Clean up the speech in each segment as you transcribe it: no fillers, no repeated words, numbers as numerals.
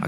I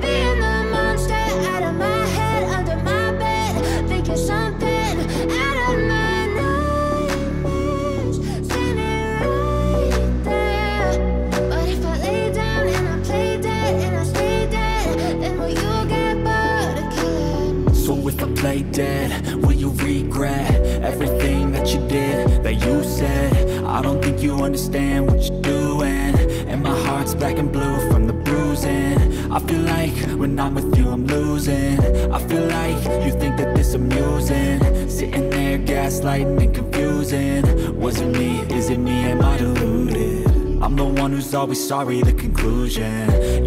being the monster out of my head, under my thinking something out of my nightmares, sitting right there. But if I lay down and I play dead and I stay dead, then will you get bored of killing me? So if I play dead, will you regret everything that you did, that you said? I don't think you understand what you're doing, and my heart's black and blue from the bruising. I feel like when I'm with you I'm losing. I feel like you think that this amusing, sitting there gaslighting and confusing. Was it me? Is it me? Am I deluded? I'm the one who's always sorry, the conclusion.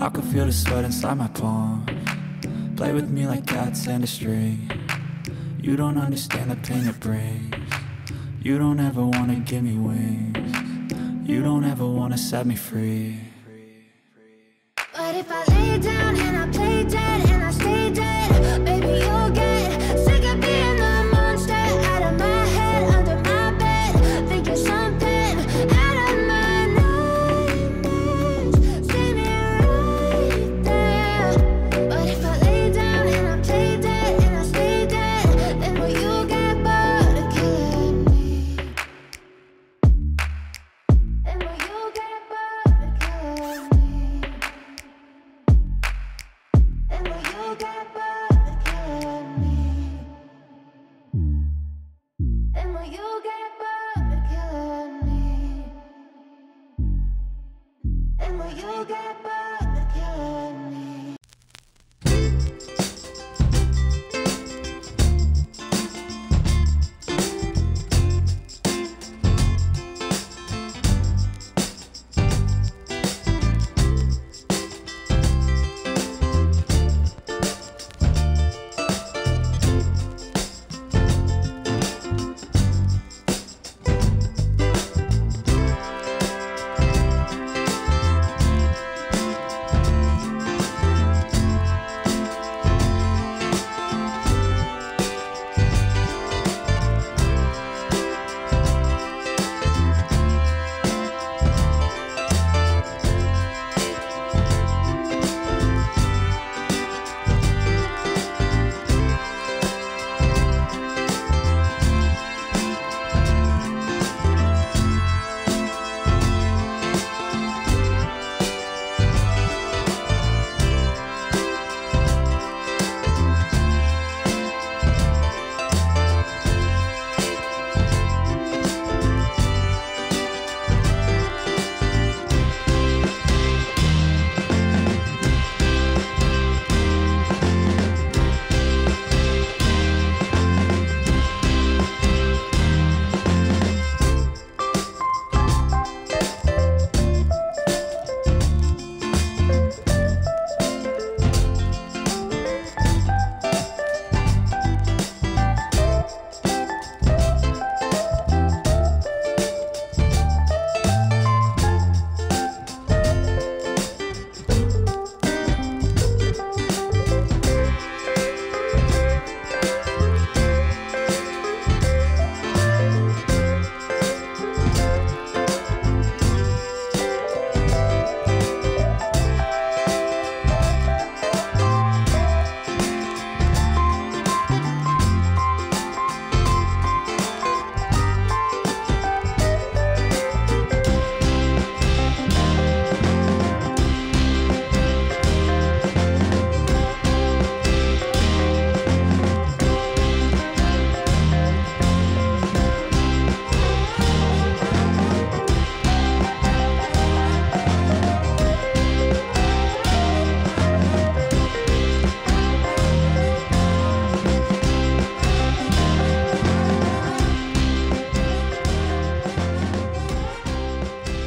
I can feel the sweat inside my palm. Play with me like cats and a string. You don't understand the pain it brings. You don't ever wanna give me wings. You don't ever wanna set me free. But if I lay down and I play dead and I stay dead, baby you'll get sick of being the monster out of my head, under my bed, thinking something out of my nightmares, sitting right there. But if I lay down and I play dead and I stay dead, then will you get bored of killing me? Then will you get bored of killing me? You get by.